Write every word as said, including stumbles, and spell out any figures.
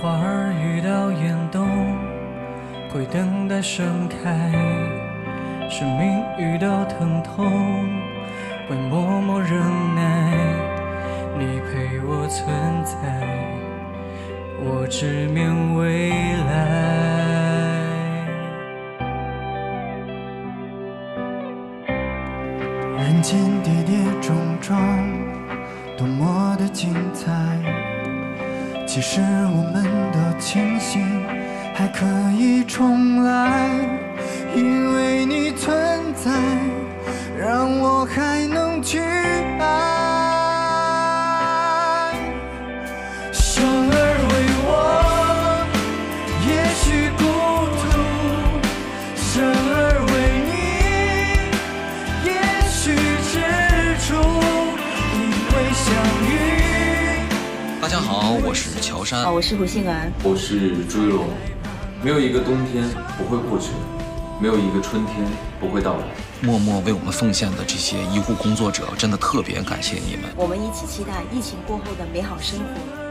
花儿遇到严冬，会等待盛开。生命遇到疼痛，会默默忍耐。你陪我存在，我直面未来。人间跌跌撞撞，多么的精彩。 其实我们都庆幸还可以重来，因为你存在，让我还能去爱。生而为我，也许孤独；生而为你，也许执着。因为相遇。 大家好，我是乔杉，我是胡杏儿，我是朱一龙。没有一个冬天不会过去，没有一个春天不会到来。默默为我们奉献的这些医护工作者，真的特别感谢你们。我们一起期待疫情过后的美好生活。